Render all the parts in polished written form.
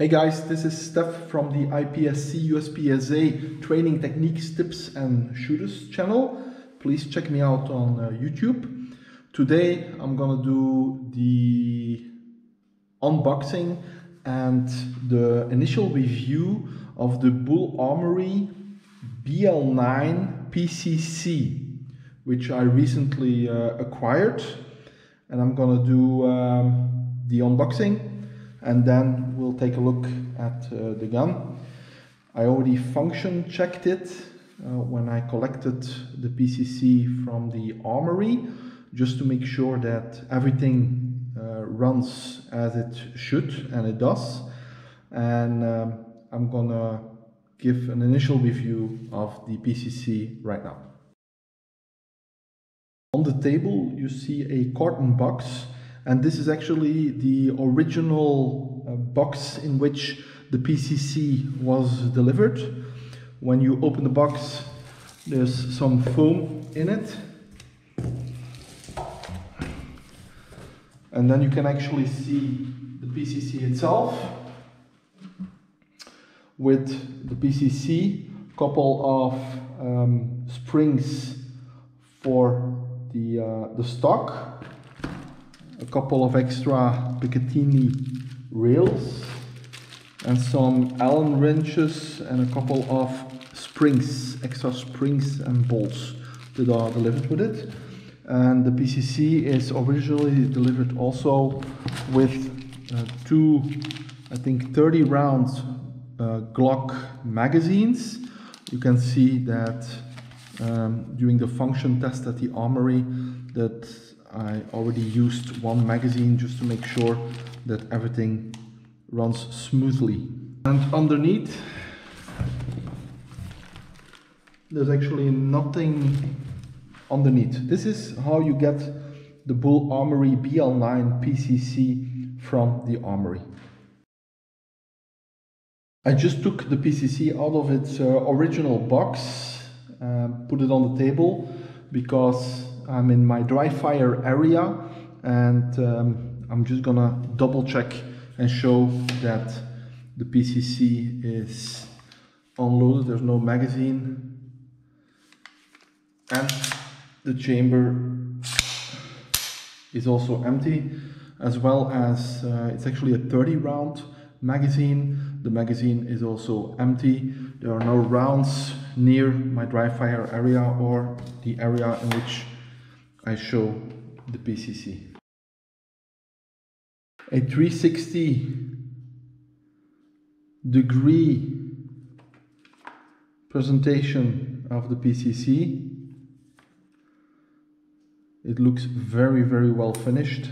Hey guys, this is Steph from the IPSC USPSA Training Techniques, Tips and Shooters channel. Please check me out on YouTube. Today I'm gonna do the unboxing and the initial review of the Bul Armory BL9 PCC, which I recently acquired. And I'm gonna do the unboxing. And then we'll take a look at the gun. I already function checked it when I collected the PCC from the armory, just to make sure that everything runs as it should, and it does. And I'm gonna give an initial review of the PCC right now. On the table you see a carton box. And this is actually the original box in which the PCC was delivered. When you open the box, there's some foam in it. And then you can actually see the PCC itself with the PCC, couple of springs for the stock. A couple of extra Picatinny rails and some Allen wrenches and a couple of springs, extra springs and bolts that are delivered with it. And the PCC is originally delivered also with two, I think 30 rounds Glock magazines. You can see that during the function test at the armory that I already used one magazine just to make sure that everything runs smoothly. And underneath there's actually nothing underneath. This is how you get the Bul Armory BL9 PCC from the armory. I just took the PCC out of its original box, put it on the table because I'm in my dry fire area, and I'm just gonna double check and show that the PCC is unloaded. There's no magazine, and the chamber is also empty, as well as it's actually a 30 round magazine. The magazine is also empty. There are no rounds near my dry fire area or the area in which I show the PCC. A 360 degree presentation of the PCC. It looks very, very well finished.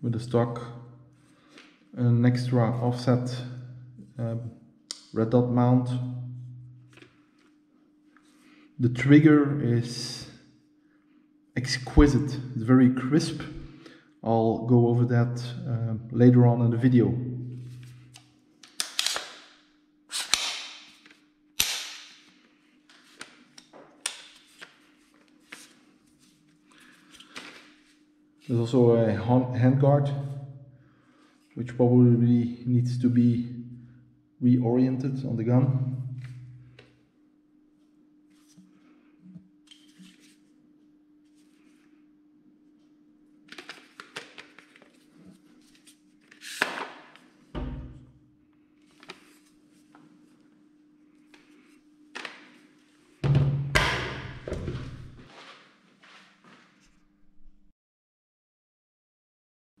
With the stock, an extra offset red dot mount. The trigger is exquisite, it's very crisp. I'll go over that later on in the video. There's also a handguard, which probably needs to be reoriented on the gun.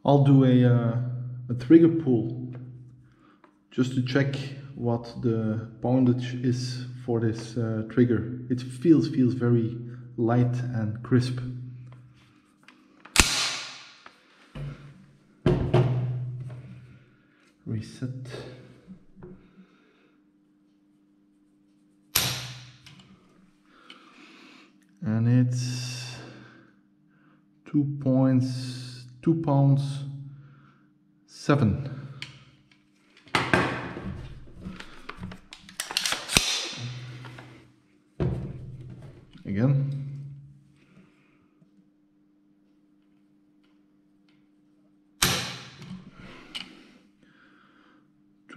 I'll do a trigger pull, just to check what the poundage is for this trigger. It feels very light and crisp. Reset. And it's 2.7 pounds. Again.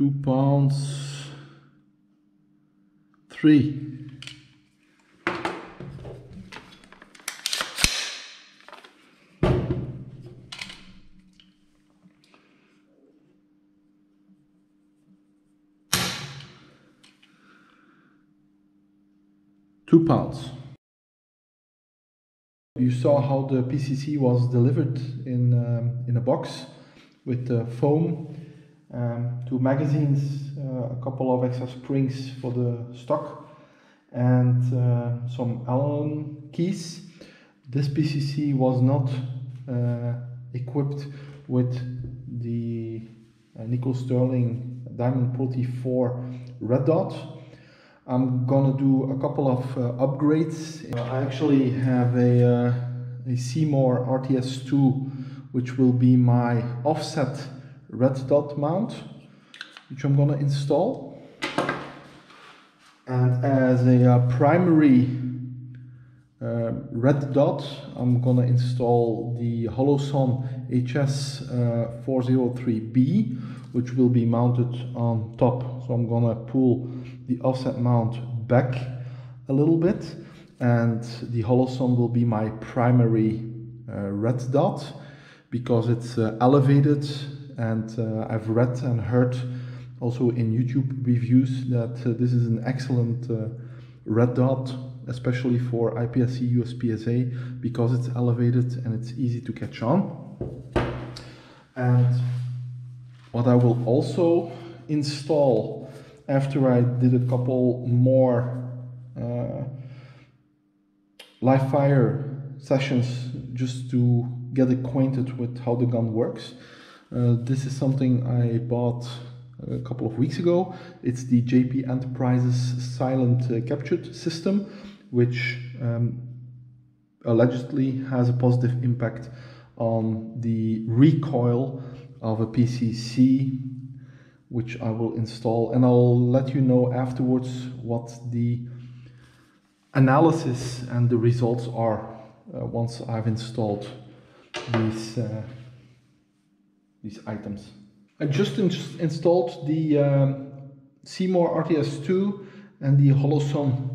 £2.03. £2. You saw how the PCC was delivered in a box with foam, two magazines, a couple of extra springs for the stock, and some Allen keys. This PCC was not equipped with the Nikos Sterling Diamond Pulti 4 red dot. I'm gonna do a couple of upgrades. I actually have a C-more RTS2, which will be my offset red dot mount, which I'm gonna install. And as a primary red dot, I'm gonna install the Holosun HS403B, which will be mounted on top. So I'm gonna pull the offset mount back a little bit, and the Holosun will be my primary red dot because it's elevated, and I've read and heard also in YouTube reviews that this is an excellent red dot, especially for IPSC, USPSA, because it's elevated and it's easy to catch on. And what I will also install after I did a couple more live fire sessions just to get acquainted with how the gun works. This is something I bought a couple of weeks ago. It's the JP Enterprises silent captured system, which allegedly has a positive impact on the recoil of a PCC, which I will install, and I'll let you know afterwards what the analysis and the results are once I've installed these items. I just installed the C-more RTS2 and the Holosun.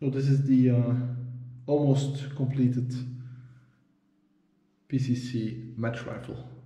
So this is the almost completed PCC match rifle.